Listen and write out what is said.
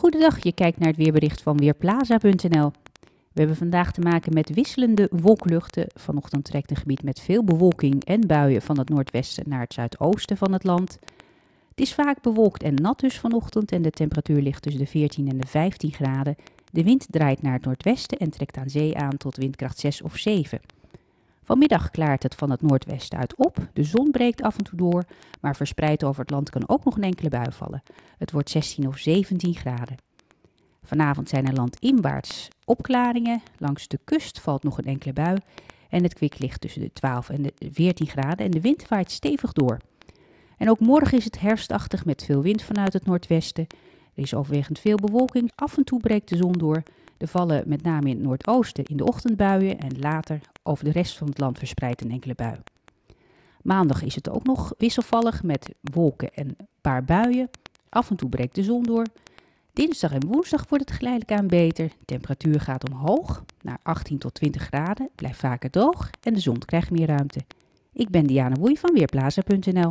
Goedendag, je kijkt naar het weerbericht van Weerplaza.nl. We hebben vandaag te maken met wisselende wolkluchten. Vanochtend trekt een gebied met veel bewolking en buien van het noordwesten naar het zuidoosten van het land. Het is vaak bewolkt en nat dus vanochtend en de temperatuur ligt tussen de 14 en de 15 graden. De wind draait naar het noordwesten en trekt aan zee aan tot windkracht 6 of 7. Vanmiddag klaart het van het noordwesten uit op, de zon breekt af en toe door, maar verspreid over het land kan ook nog een enkele bui vallen. Het wordt 16 of 17 graden. Vanavond zijn er landinwaarts opklaringen, langs de kust valt nog een enkele bui en het kwik ligt tussen de 12 en de 14 graden en de wind waait stevig door. En ook morgen is het herfstachtig met veel wind vanuit het noordwesten. Er is overwegend veel bewolking, af en toe breekt de zon door. Er vallen met name in het noordoosten in de ochtend buien en later over de rest van het land verspreid een enkele bui. Maandag is het ook nog wisselvallig met wolken en een paar buien. Af en toe breekt de zon door. Dinsdag en woensdag wordt het geleidelijk aan beter. De temperatuur gaat omhoog naar 18 tot 20 graden, blijft vaker droog en de zon krijgt meer ruimte. Ik ben Diana Woei van Weerplaza.nl.